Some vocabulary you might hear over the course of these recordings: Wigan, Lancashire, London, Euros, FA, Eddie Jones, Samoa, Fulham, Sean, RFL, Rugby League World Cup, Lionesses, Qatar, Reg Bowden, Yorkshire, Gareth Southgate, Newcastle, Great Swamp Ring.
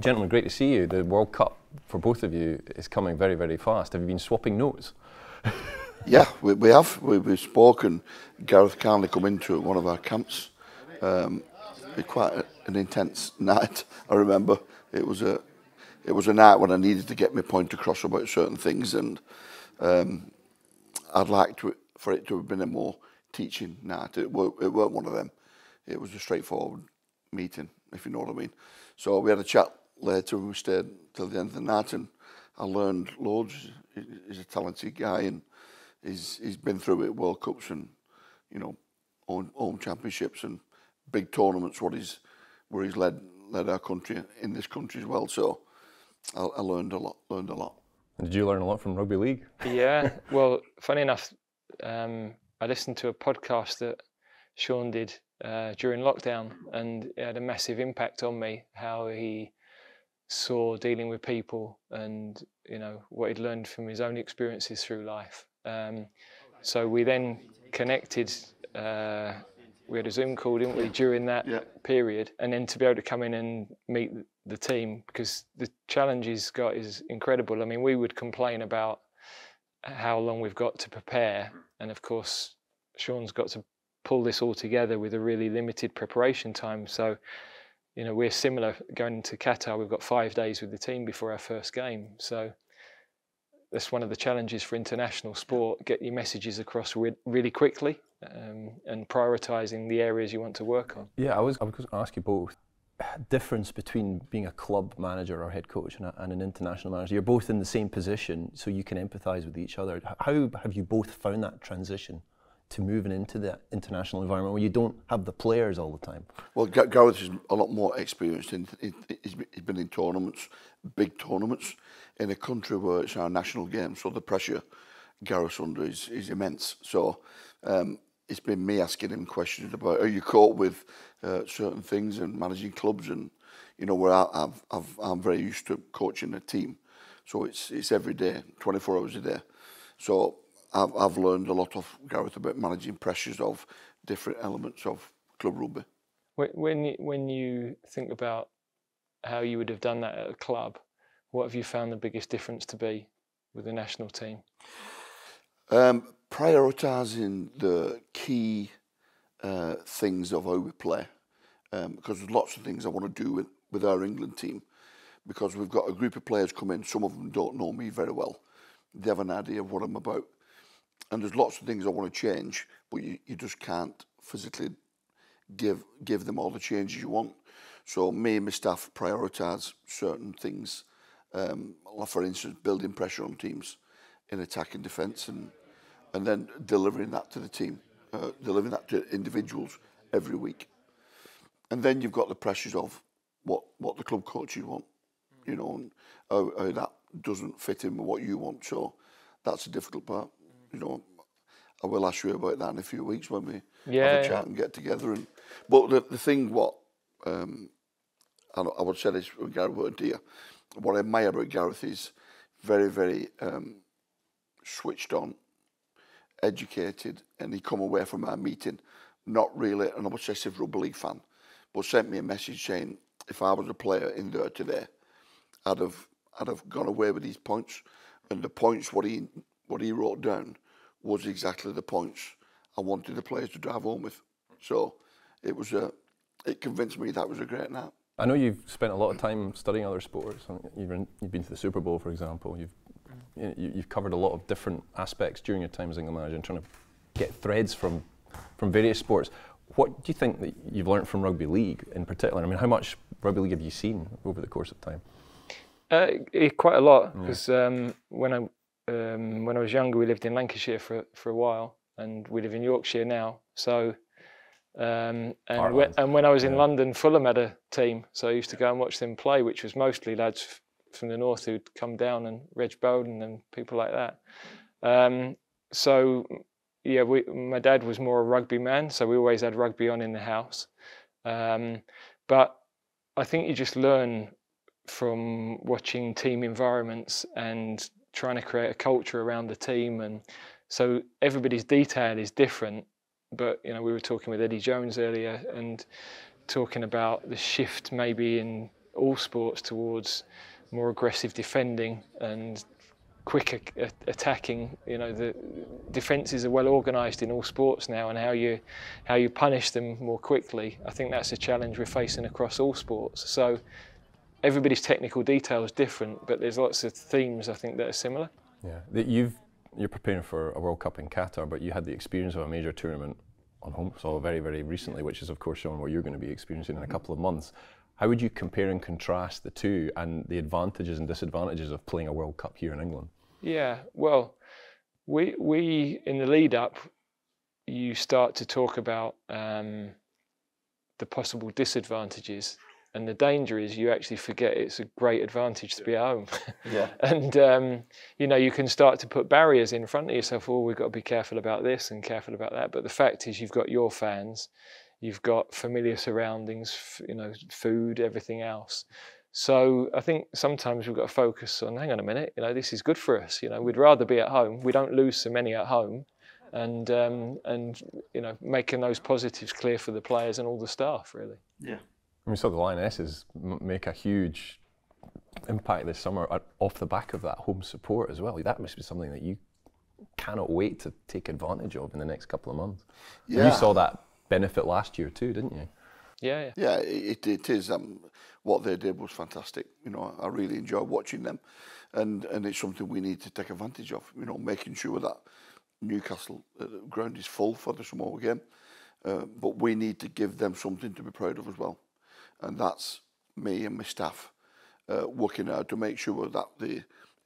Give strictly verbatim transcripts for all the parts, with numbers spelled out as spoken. Gentlemen, great to see you. The World Cup for both of you is coming very, very fast. Have you been swapping notes? Yeah, we, we have. We, we've spoken. Gareth kindly come into one of our camps. Um, it was quite a, an intense night. I remember it was a it was a night when I needed to get my point across about certain things, and um, I'd like to, for it to have been a more teaching night. It, were, it weren't one of them. It was a straightforward meeting, if you know what I mean. So we had a chat later, and we stayed till the end of the night, and I learned loads. He's a talented guy, and he's he's been through it, World Cups and, you know, home, home championships and big tournaments. What he's where he's led led our country in this country as well. So I, I learned a lot. Learned a lot. Did you learn a lot from rugby league? Yeah. Well, funny enough, um, I listened to a podcast that Sean did uh, during lockdown, and it had a massive impact on me. How he saw dealing with people, and you know what he'd learned from his own experiences through life. Um, so we then connected. Uh, we had a Zoom call, didn't we, during that yeah. period, and then to be able to come in and meet the team, because the challenge he's got is incredible. I mean, we would complain about how long we've got to prepare, and of course, Sean's got to pull this all together with a really limited preparation time. So, you know, we're similar going to Qatar. We've got five days with the team before our first game. So that's one of the challenges for international sport, get your messages across re really quickly um, and prioritising the areas you want to work on. Yeah, I was, I was going to ask you both, difference between being a club manager or head coach and, a, and an international manager. You're both in the same position, so you can empathise with each other. How have you both found that transition to moving into the international environment where you don't have the players all the time? Well, Gareth is a lot more experienced. In, he's been in tournaments, big tournaments, in a country where it's our national game, so the pressure Gareth's under is, is immense. So um, it's been me asking him questions about how you cope with uh, certain things and managing clubs, and you know where I, I've, I've, I'm very used to coaching a team. So it's, it's every day, twenty-four hours a day. So I've, I've learned a lot off Gareth about managing pressures of different elements of club rugby. When you, when you think about how you would have done that at a club, what have you found the biggest difference to be with the national team? Um, prioritising the key uh, things of how we play, um, because there's lots of things I want to do with, with our England team, because we've got a group of players come in, some of them don't know me very well. They have an idea of what I'm about. And there's lots of things I want to change, but you, you just can't physically give give them all the changes you want. So me and my staff prioritise certain things. Um, for instance, building pressure on teams in attack and defence, and and then delivering that to the team, uh, delivering that to individuals every week. And then you've got the pressures of what, what the club coaches want, you know, and how, how that doesn't fit in with what you want. So that's a difficult part. You know, I will ask you about that in a few weeks when we yeah, have a chat yeah. and get together. And but the, the thing what um, I, I would say this with Gareth, dear, what I admire about Gareth is very, very um, switched on, educated, and he come away from our meeting not really an obsessive rugby league fan, but sent me a message saying if I was a player in there today, I'd have I'd have gone away with these points, and the points what he what he wrote down was exactly the points I wanted the players to drive home with. So it was a, it convinced me that was a great night. I know you've spent a lot of time studying other sports. You've been, you've been to the Super Bowl, for example. You've, you, you've covered a lot of different aspects during your time as England manager and trying to get threads from, from various sports. What do you think that you've learned from rugby league in particular? I mean, how much rugby league have you seen over the course of time? Uh, quite a lot, because yeah. um, when I Um, when I was younger, we lived in Lancashire for for a while, and we live in Yorkshire now. So, um, and, when, and when I was in yeah. London, Fulham had a team, so I used to go and watch them play, which was mostly lads f from the north who'd come down, and Reg Bowden and people like that. Um, so, yeah, we, my dad was more a rugby man, so we always had rugby on in the house. Um, but I think you just learn from watching team environments and trying to create a culture around the team, and so everybody's detail is different. But you know, we were talking with Eddie Jones earlier and talking about the shift maybe in all sports towards more aggressive defending and quick a, a, attacking. You know, the defences are well organised in all sports now, and how you how you punish them more quickly. I think that's a challenge we're facing across all sports. So everybody's technical detail is different, but there's lots of themes I think that are similar. Yeah, that you've you're preparing for a World Cup in Qatar, but you had the experience of a major tournament on home soil very, very recently, which is of course, Sean, what you're going to be experiencing in a couple of months. How would you compare and contrast the two and the advantages and disadvantages of playing a World Cup here in England? Yeah, well, we, we in the lead up, you start to talk about um, the possible disadvantages, and the danger is you actually forget it's a great advantage to be at home. Yeah. And um, you know, you can start to put barriers in front of yourself. Oh, we've got to be careful about this and careful about that. But the fact is, you've got your fans, you've got familiar surroundings, you know, food, everything else. So I think sometimes we've got to focus on, hang on a minute, you know, this is good for us. You know, we'd rather be at home. We don't lose so many at home, and um, and you know, making those positives clear for the players and all the staff, really. Yeah. We saw the Lionesses make a huge impact this summer off the back of that home support as well. That must be something that you cannot wait to take advantage of in the next couple of months. Yeah. You saw that benefit last year too, didn't you? Yeah, yeah, yeah it, it is. Um, what they did was fantastic. You know, I really enjoyed watching them, and and it's something we need to take advantage of. You know, making sure that Newcastle ground is full for the Samoa game, uh, but we need to give them something to be proud of as well. And that's me and my staff uh, working hard to make sure that the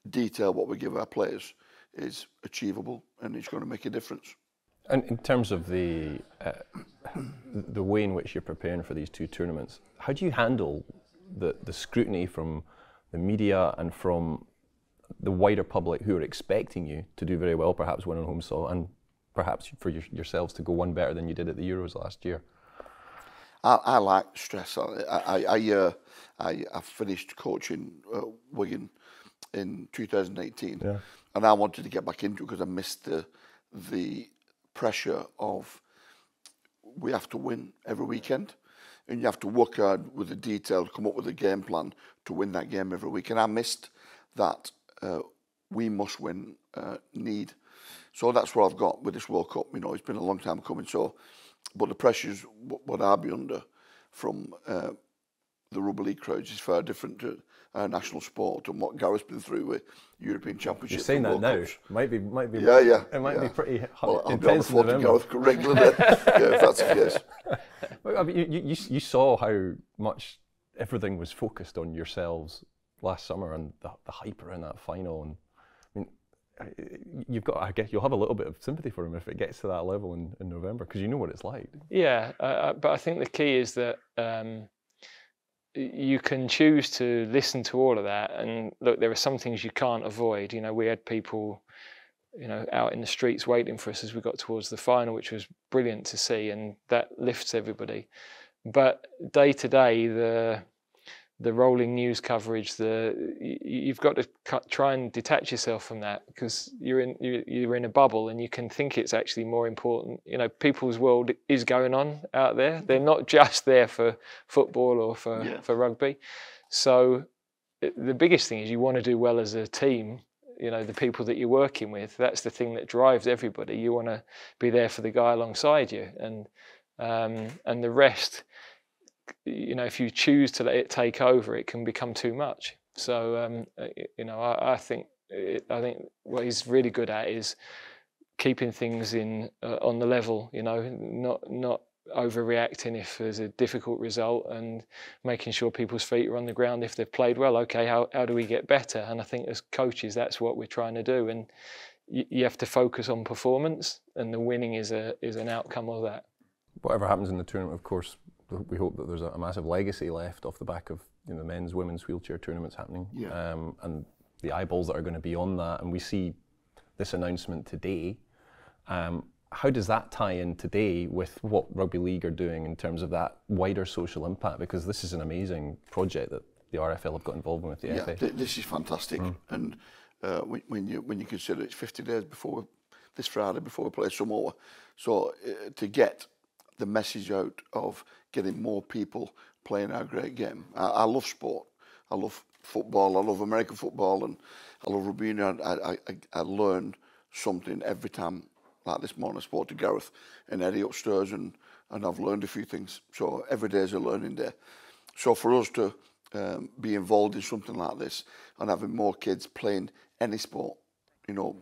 detail what we give our players is achievable, and it's going to make a difference. And in terms of the uh, the way in which you're preparing for these two tournaments, how do you handle the the scrutiny from the media and from the wider public who are expecting you to do very well, perhaps win on home soil, and perhaps for your, yourselves to go one better than you did at the Euros last year? I, I like stress. I I I, uh, I, I finished coaching uh, Wigan in two thousand eighteen, yeah. And I wanted to get back into it because I missed the the pressure of we have to win every weekend, and you have to work hard with the detail, come up with a game plan to win that game every week. And I missed that uh, we must win uh, need. So that's what I've got with this World Cup. You know, it's been a long time coming. So. But the pressures what I'll be under from uh, the rugby league crowds is far different to our national sport and what Gareth's been through with European Championships. You're saying that now. Cups. Might be, might be. Yeah, yeah. It might yeah. be pretty well, intense. I'll be on the phone to Gareth regularly. Yeah, if that's the case. Well, I mean, you, you, you saw how much everything was focused on yourselves last summer and the, the hype around that final. And you've got, I guess you'll have a little bit of sympathy for him if it gets to that level in, in November, because you know what it's like. Yeah, uh, but I think the key is that um, you can choose to listen to all of that, and look, there are some things you can't avoid. You know, we had people, you know, out in the streets waiting for us as we got towards the final, which was brilliant to see, and that lifts everybody. But day to day, the the rolling news coverage, the you've got to cut, try and detach yourself from that, because you're in you're in a bubble and you can think it's actually more important. You know, people's world is going on out there. They're not just there for football or for, yeah. for rugby. So the biggest thing is you want to do well as a team. You know, the people that you're working with, that's the thing that drives everybody. You want to be there for the guy alongside you, and um, and the rest, you know, if you choose to let it take over, it can become too much. So, um, you know, I, I think it, I think what he's really good at is keeping things in uh, on the level. You know, not not overreacting if there's a difficult result, and making sure people's feet are on the ground if they've played well. Okay, how how do we get better? And I think as coaches, that's what we're trying to do. And you, you have to focus on performance, and the winning is a is an outcome of that. Whatever happens in the tournament, of course. We hope that there's a massive legacy left off the back of, you know, the men's, women's wheelchair tournaments happening, yeah. um, and the eyeballs that are going to be on that. And we see this announcement today. Um, how does that tie in today with what Rugby League are doing in terms of that wider social impact? Because this is an amazing project that the R F L have got involved in with the yeah, F A. Th this is fantastic, mm. and uh, when, when you when you consider it's fifty days before this Friday before we play Samoa, so uh, to get the message out of getting more people playing our great game. I, I love sport. I love football. I love American football, and I love rugby union. I, I, I learn something every time. Like this morning, I spoke to Gareth and Eddie upstairs, and, and I've learned a few things. So every day is a learning day. So for us to um, be involved in something like this and having more kids playing any sport, you know,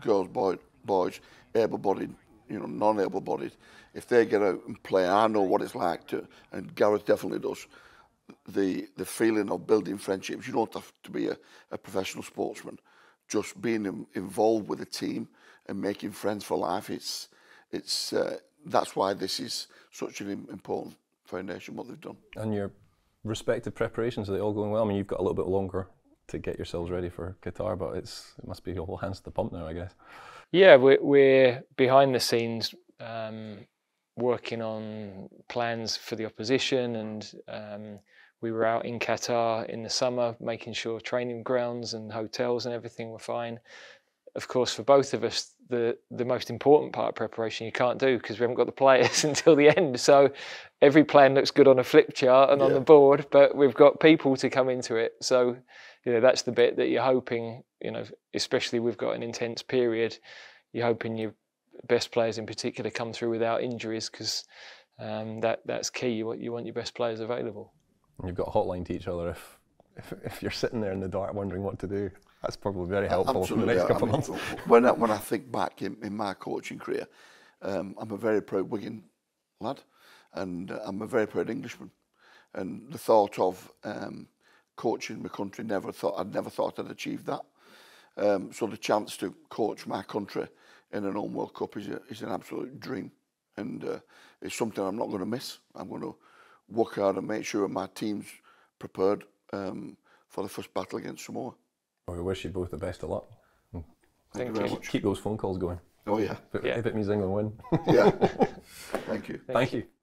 girls, boy, boys, able-bodied, you know, non-able-bodied, if they get out and play, I know what it's like to, and Gareth definitely does, the, the feeling of building friendships. You don't have to be a, a professional sportsman. Just being in, involved with a team and making friends for life, it's, it's, uh, that's why this is such an important foundation, what they've done. And your respective preparations, are they all going well? I mean, you've got a little bit longer to get yourselves ready for Qatar, but it's, it must be all hands to the pump now, I guess. Yeah, we're, we're behind the scenes um, working on plans for the opposition, and um, we were out in Qatar in the summer making sure training grounds and hotels and everything were fine. Of course, for both of us, the, the most important part of preparation you can't do because we haven't got the players until the end. So every plan looks good on a flip chart and yeah. on the board, but we've got people to come into it. So, you know, that's the bit that you're hoping, you know, especially we've got an intense period, you're hoping your best players in particular come through without injuries, because um, that, that's key. You want, you want your best players available. And you've got a hotline to each other if, if, if you're sitting there in the dark wondering what to do. That's probably very helpful for the next couple I mean, of months. When I, when I think back in, in my coaching career, um, I'm a very proud Wigan lad, and uh, I'm a very proud Englishman. And the thought of um, coaching my country, never thought I'd never thought I'd achieve that. Um, so the chance to coach my country in an home World Cup is, a, is an absolute dream, and uh, it's something I'm not going to miss. I'm going to work hard and make sure my team's prepared um, for the first battle against Samoa. Well, we wish you both the best of luck. Thank, Thank you very much. Keep those phone calls going. Oh yeah. If it, yeah. If it means England win. Yeah. Thank you. Thank, Thank you. you.